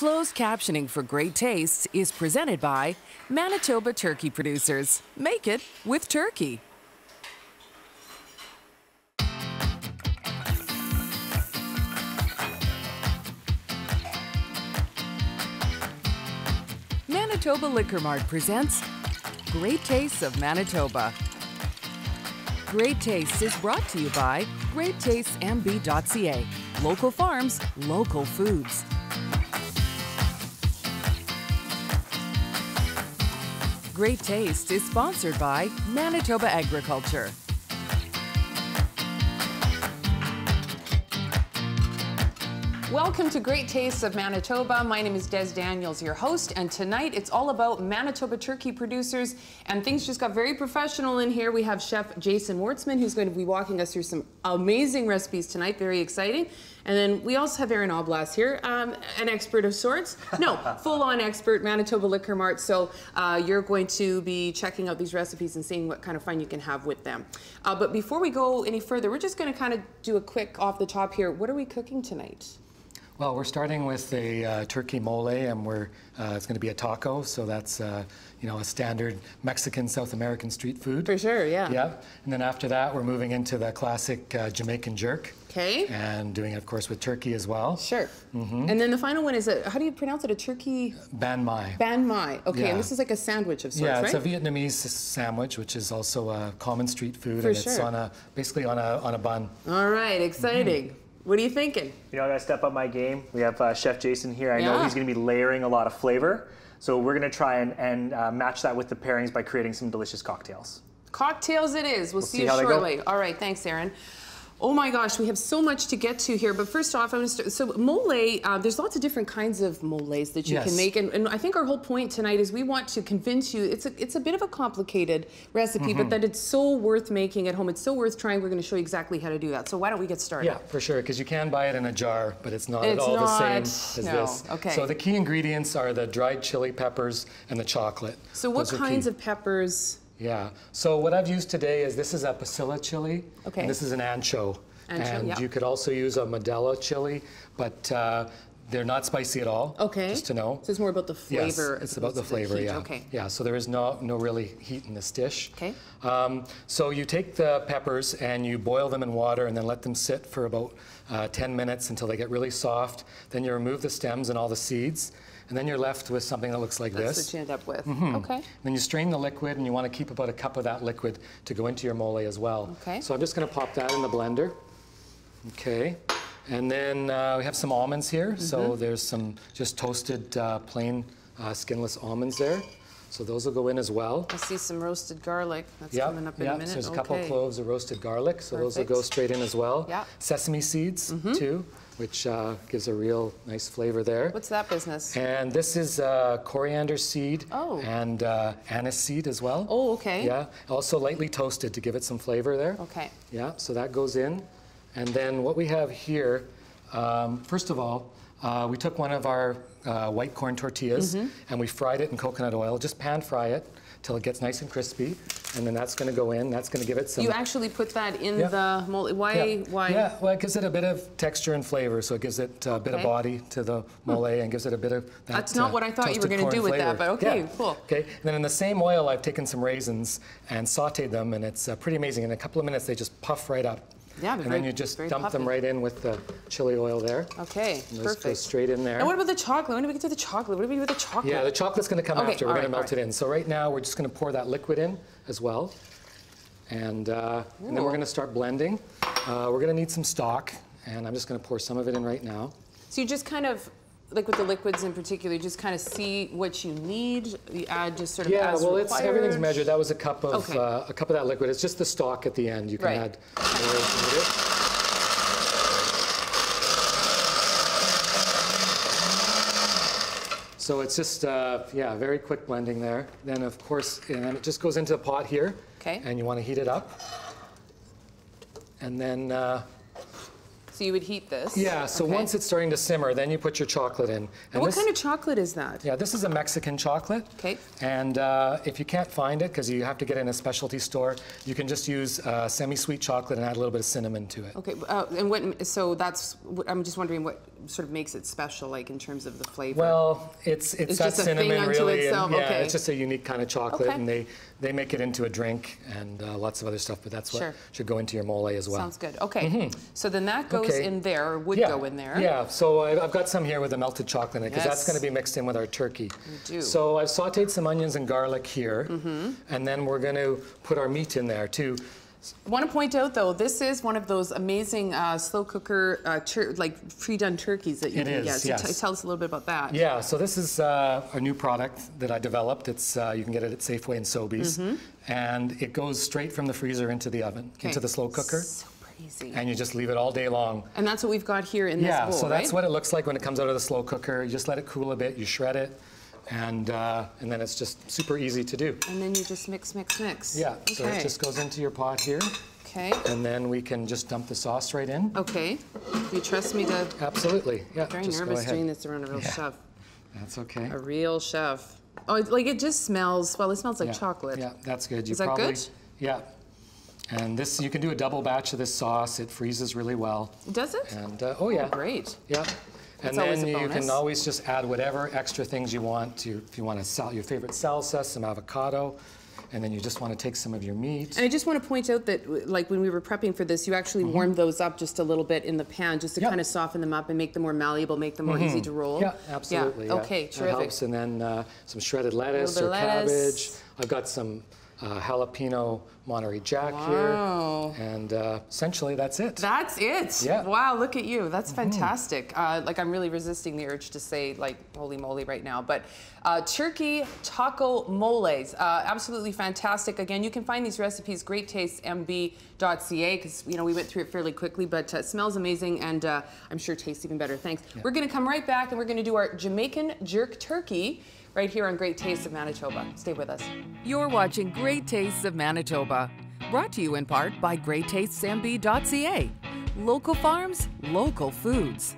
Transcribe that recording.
Closed captioning for Great Tastes is presented by Manitoba Turkey Producers. Make it with turkey. Manitoba Liquor Mart presents Great Tastes of Manitoba. Great Tastes is brought to you by GreatTastesMB.ca. Local farms, local foods. Great Taste is sponsored by Manitoba Agriculture. Welcome to Great Tastes of Manitoba. My name is Des Daniels, your host, and tonight it's all about Manitoba turkey producers, and things just got very professional in here. We have Chef Jason Wartzman, who's going to be walking us through some amazing recipes tonight, very exciting. And then we also have Aaron Oblast here, an expert of sorts. No, full-on expert, Manitoba Liquor Mart, so you're going to be checking out these recipes and seeing what kind of fun you can have with them. But before we go any further, we're just going to kind of do a quick off the top here. What are we cooking tonight? Well, we're starting with a turkey mole, and we're it's going to be a taco, so that's you know, a standard Mexican South American street food. For sure, yeah. Yeah, and then after that, we're moving into the classic Jamaican jerk. Okay. And doing it, of course, with turkey as well. Sure. Mm-hmm. And then the final one is a, how do you pronounce it? A turkey? Banh mi. Banh mi. Okay. Yeah. And this is like a sandwich of sorts, right? Yeah, it's a Vietnamese sandwich, which is also a common street food, and it's on a basically on a bun. All right. Exciting. Mm-hmm. What are you thinking? You know, I gotta step up my game. We have Chef Jason here. I know he's gonna be layering a lot of flavor. So we're gonna try and match that with the pairings by creating some delicious cocktails. Cocktails it is. We'll see you shortly. All right, thanks, Aaron. Oh my gosh, we have so much to get to here, but first off, I'm gonna start, so mole, there's lots of different kinds of moles that you can make, and I think our whole point tonight is we want to convince you, it's a bit of a complicated recipe, but that it's so worth making at home, it's so worth trying. We're gonna show you exactly how to do that, so why don't we get started? Yeah, for sure, because you can buy it in a jar, but it's not at all the same as this. Okay. So the key ingredients are the dried chili peppers and the chocolate. So what kinds of peppers? Yeah, so what I've used today is, this is a pasilla chili, and this is an ancho. You could also use a Modelo chili, but they're not spicy at all, just to know. So it's more about the flavor. Yes, it's about the flavor, yeah. Okay. Yeah, so there is no really heat in this dish. Okay. So you take the peppers and you boil them in water and then let them sit for about 10 minutes until they get really soft. Then you remove the stems and all the seeds. And then you're left with something that looks like this. That's what you end up with. And then you strain the liquid, and you want to keep about a cup of that liquid to go into your mole as well. Okay. So I'm just going to pop that in the blender. Okay. And then we have some almonds here. So there's some just toasted plain skinless almonds there. So those will go in as well. I see some roasted garlic. That's coming up in a minute. So there's a couple cloves of roasted garlic. So those will go straight in as well. Yeah. Sesame seeds too, which gives a real nice flavor there. What's that business? And this is coriander seed and anise seed as well. Oh, okay. Yeah, also lightly toasted to give it some flavor there. Okay. Yeah, so that goes in. And then what we have here, first of all, we took one of our white corn tortillas and we fried it in coconut oil, just pan fry it till it gets nice and crispy, and then that's going to go in. That's going to give it some... You actually put that in the mole. Why? Yeah, well, it gives it a bit of texture and flavor, so it gives it a bit of body to the mole and gives it a bit of that. That's not what I thought you were going to do with that, but okay, cool. Okay, and then in the same oil, I've taken some raisins and sautéed them, and it's pretty amazing. In a couple of minutes, they just puff right up. Yeah, and then you just dump them right in with the chili oil there. Okay, perfect. Just go straight in there. And what about the chocolate? When do we get to the chocolate? What do we do with the chocolate? Yeah, the chocolate's going to come after. We're going to melt it in. So right now we're just going to pour that liquid in as well. And then we're going to start blending. We're going to need some stock, and I'm just going to pour some of it in right now. So you just kind of, like with the liquids in particular, you just kind of see what you need. You add just sort of as required. Yeah, well, everything's measured. That was a cup of that liquid. It's just the stock at the end. You can add more if needed. So it's just very quick blending there. Then of course, and it just goes into the pot here. Okay. And you want to heat it up. And then. So you would heat this. Yeah, so once it's starting to simmer, then you put your chocolate in. And what kind of chocolate is that? Yeah, this is a Mexican chocolate. Okay. And if you can't find it, because you have to get it in a specialty store, you can just use semi-sweet chocolate and add a little bit of cinnamon to it. Okay, and what, so that's, I'm just wondering what sort of makes it special, like in terms of the flavor? Well, it's that just cinnamon a thing unto really. Itself. And, yeah, okay. It's just a unique kind of chocolate, and they make it into a drink and lots of other stuff, but that's what should go into your mole as well. Sounds good. Okay. So then that goes in there, or would go in there. Yeah, so I've got some here with the melted chocolate in it, because that's going to be mixed in with our turkey. You do. So I've sauteed some onions and garlic here, and then we're going to put our meat in there too. I want to point out, though, this is one of those amazing slow cooker, like pre-done turkeys that you can get. So tell us a little bit about that. Yeah, so this is a new product that I developed. It's you can get it at Safeway and Sobeys, and it goes straight from the freezer into the oven, into the slow cooker. So easy. And you just leave it all day long. And that's what we've got here in this bowl, so that's what it looks like when it comes out of the slow cooker. You just let it cool a bit, you shred it. And then it's just super easy to do. And then you just mix, mix, mix. Yeah, so it just goes into your pot here. Okay. And then we can just dump the sauce right in. Okay. You trust me to... Absolutely, yeah. I'm very nervous doing this around a real chef. That's okay. A real chef. Oh, like it just smells, well, it smells like chocolate. Yeah, that's good. You Is that good? Yeah. And this, you can do a double batch of this sauce. It freezes really well. Does it? And, oh, yeah. Oh, great. Yeah. And then you can always just add whatever extra things you want to, if you want to sell your favorite salsa, some avocado, and then you just want to take some of your meat. And I just want to point out that, like when we were prepping for this, you actually warmed those up just a little bit in the pan, just to kind of soften them up and make them more malleable, make them more easy to roll. Yeah, absolutely. Yeah. Yeah. Okay, terrific. That helps. And then some shredded lettuce or cabbage. I've got some jalapeno Monterey Jack here, and essentially that's it. That's it. Yeah. Wow, look at you. That's fantastic. Like I'm really resisting the urge to say like holy moly right now, but turkey taco moles, absolutely fantastic. Again, you can find these recipes GreatTastesMB.ca, because you know we went through it fairly quickly, but it smells amazing and I'm sure tastes even better. Thanks. Yeah. We're going to come right back and we're going to do our Jamaican jerk turkey right here on Great Tastes of Manitoba. Stay with us. You're watching Great Tastes of Manitoba, brought to you in part by GreatTastesMB.ca. Local farms, local foods.